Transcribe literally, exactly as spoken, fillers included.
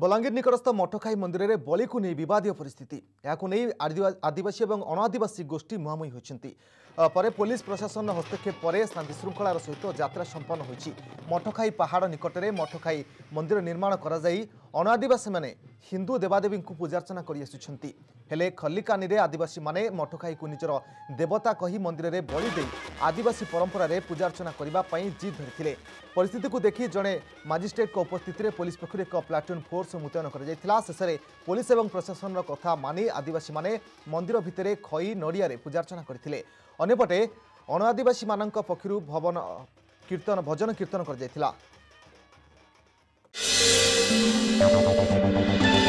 बलांगीर निकटस्थ मठखाई मंदिर में बलि को नहीं विवाद परिस्थिति यह आदिवासी और अनादिवासी गोष्ठी मुहांमुही होती पर पुलिस प्रशासन हस्तक्षेप पर शांति श्रृंखलार सहित यात्रा संपन्न होती। मठखाई पहाड़ निकट में मठखाई मंदिर निर्माण करा जाई अनादिवासी माने हिंदू देवादेवी को पूजार्चना करी हेले खल्लिकानी में आदिवासी माने मठखाई को निजर देवता कही मंदिर में बलि दे आदिवासी परंपरा रे पूजार्चना करने जिद धरी परिस्थिति को देखी जड़े मजिस्ट्रेट को उपस्थित में पुलिस पक्ष एक प्लाटून फोर्स मुतयन कर शेषे पुलिस और प्रशासन कथा मानि आदिवासी माने मंदिर भितर खई नड़िया पूजार्चना करते। अन्यपटे अनादिवासी मान पक्ष भवन कीर्तन भजन कीर्तन कर